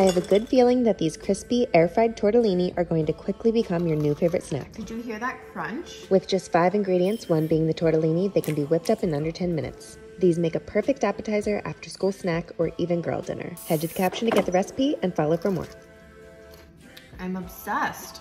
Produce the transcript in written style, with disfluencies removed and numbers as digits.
I have a good feeling that these crispy air-fried tortellini are going to quickly become your new favorite snack. Did you hear that crunch? With just 5 ingredients, one being the tortellini, they can be whipped up in under 10 minutes. These make a perfect appetizer, after-school snack, or even girl dinner. Head to the caption to get the recipe and follow for more. I'm obsessed.